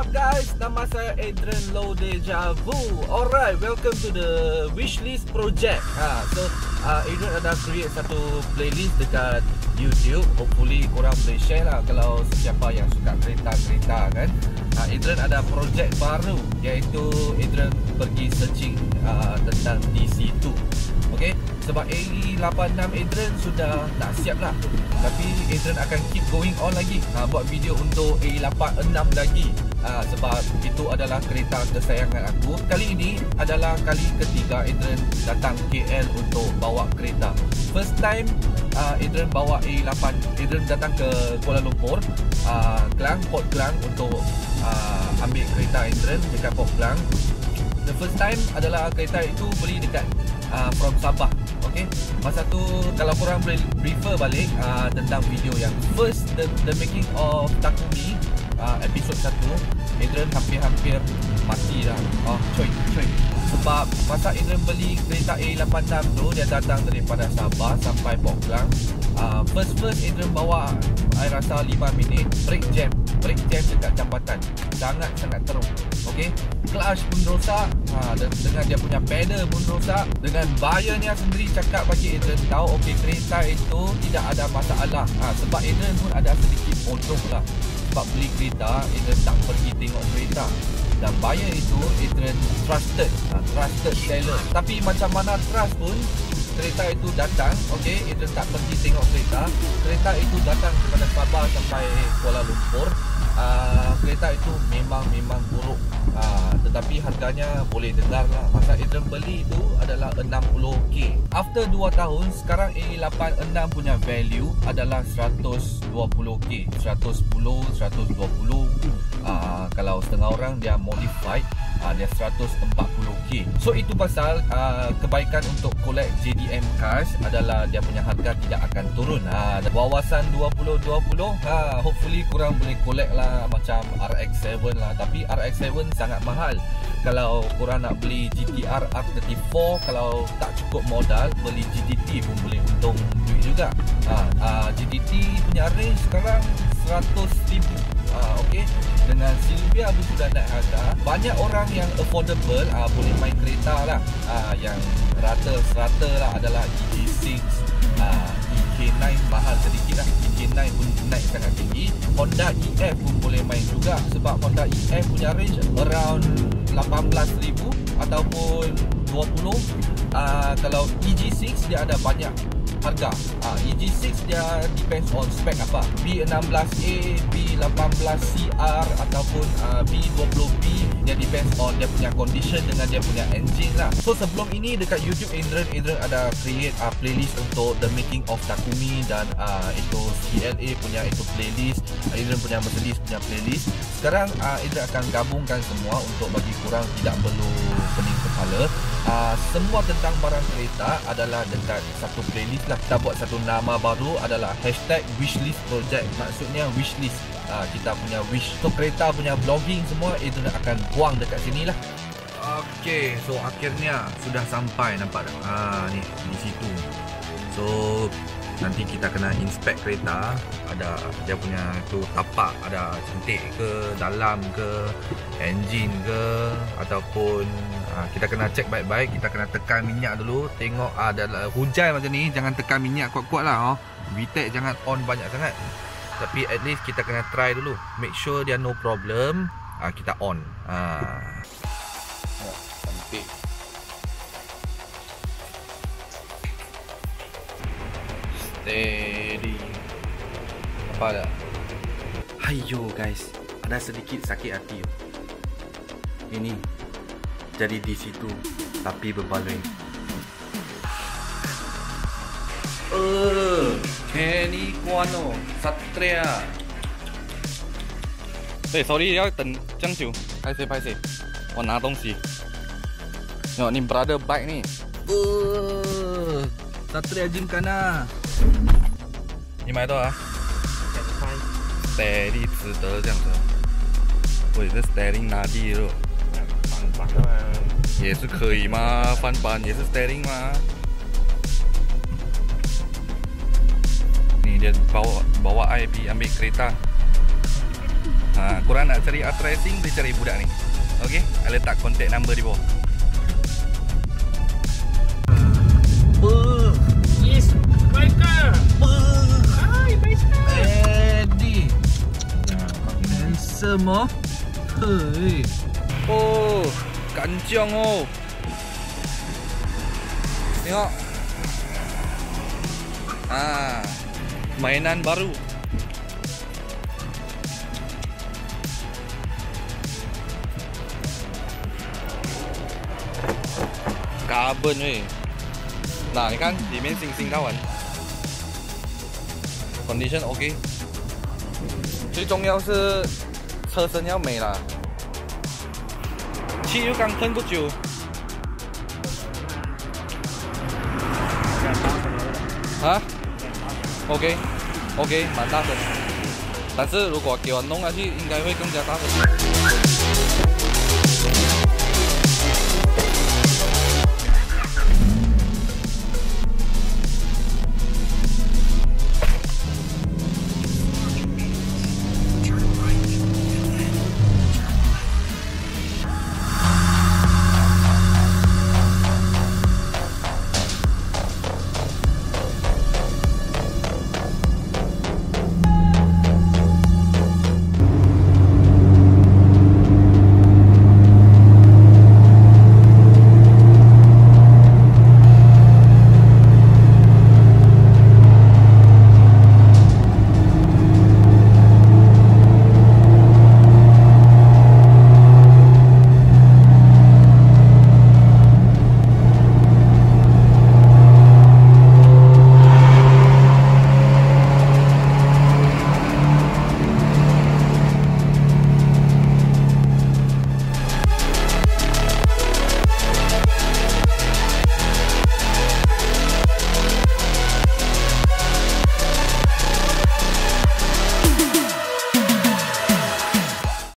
up guys? Nama saya Adrian Lode Javu. Alright, welcome to the Wishlist Project. So Adrian ada create satu playlist dekat YouTube. Hopefully korang boleh share lah kalau sesiapa yang suka kereta-kereta kan. Adrian ada projek baru, iaitu Adrian pergi searching tentang DC2. Okay, sebab AE86 Adrian sudah tak siap lah, tapi Adrian akan keep going on lagi, buat video untuk AE86 lagi, sebab itu adalah kereta kesayangan aku. Kali ini adalah kali ketiga Adrian datang KL untuk bawa kereta. First time Adrian bawa AE8, Adrian datang ke Kuala Lumpur, Port Klang untuk ambil kereta Adrian dekat Port Klang. The first time adalah kereta itu beli dekat from Sabah. Okay, masa tu kalau korang boleh refer balik tentang video yang first, the making of Takumi, episode 1, Adrian hampir-hampir mati dah. Cuy. Sebab masa Adrian beli kereta A86 tu, dia datang daripada Sabah sampai Port Klang. First Adrian bawa, saya rasa 5 minit, brake jam dekat jambatan, sangat teruk. Okay, clutch pun rosak, dengan dia punya pedal pun rosak. Dengan buyernya sendiri cakap bagi Adrian tahu, okay, kereta itu tidak ada masalah. Sebab Adrian pun ada sedikit bodoh lah, sebab beli kereta Adrian tak pergi tengok kereta, dan buyer itu Adrian trusted seller. Tapi macam mana trust pun, kereta itu datang, okey, Adrian tak pergi tengok kereta. Kereta itu datang daripada Sabah sampai Kuala Lumpur. Kereta itu memang buruk, tetapi harganya boleh dengar lah. Masa Adrian beli itu adalah 60k. After 2 tahun, sekarang AE86 punya value adalah 120k, 110, 120. Kalau setengah orang dia modified, dia 140k. So itu pasal kebaikan untuk collect JDM cars adalah dia punya harga tidak akan turun. Wawasan 2020, hopefully korang boleh collect lah macam RX7 lah, tapi RX7 sangat mahal. Kalau korang nak beli GTR R34, kalau tak cukup modal, beli GTT pun boleh untung duit juga. GTT punya range sekarang 100,000. Okay, dengan Silvia pun sudah naik harga. Banyak orang yang affordable boleh main kereta lah. Yang rata-rata lah adalah EG6, EK9 mahal sedikit lah. EK9 pun naik sangat tinggi. Honda EF pun boleh main juga, sebab Honda EF punya range around 18,000 ataupun 20. Kalau EG6 dia ada banyak harga. EG6 dia depends on spec apa, B16A, B18CR ataupun B20B. Dia depends on dia punya condition dengan dia punya engine lah. So sebelum ini dekat YouTube Adrian ada create playlist untuk the making of Takumi, dan itu CLA punya itu playlist, Adrian punya Mercedes punya playlist. Sekarang Adrian akan gabungkan semua untuk bagi korang tidak perlu pening kepala. Semua tentang barang kereta adalah dekat satu playlist lah. Kita buat satu nama baru adalah #wishlist project, maksudnya wishlist, kita punya wish. So kereta punya blogging semua Adrian akan buang dekat sini lah. Okay, so akhirnya sudah sampai, nampak tak? Ni di situ. So nanti kita kena inspect kereta, ada dia punya tu tapak, ada cantik ke, dalam ke, engine ke, ataupun kita kena check baik-baik. Kita kena tekan minyak dulu, tengok ada hujan macam ni, jangan tekan minyak kuat-kuat lah. VTEC jangan on banyak sangat, tapi at least kita kena try dulu, make sure dia no problem, kita on. Cantik. Steady. Apa dah? Hayo guys, ada sedikit sakit hati. Ini jadi DC2 tapi berbaloi. Kenny Kano, Satria. 对 ，sorry， 要等将久。拍谁？我拿东西。哦，你 brother bike 呢？Satria Jengkana。你买多少？2块。Steady 值得这样子。喂，这 steering 哪里了？翻板嘛。也是可以吗？翻板也是 steering 吗？你dia bawa IB ambil kereta. Korang nak cari after racing, boleh cari budak ni. Okey, I letak contact number di bawah. Yes, biker. Hai, biker. Eddie. Handsome oh. Hei. Oh, kanjong oh. Tengok. Ah, mainan baru. Carbon weh. Nah, ni kan di main sing-sing kawan. Condition OK。最重要是车身要美啦。汽油刚喷不久。啊 ？OK，OK， 蛮大声。但是如果给我弄下去，应该会更加大声。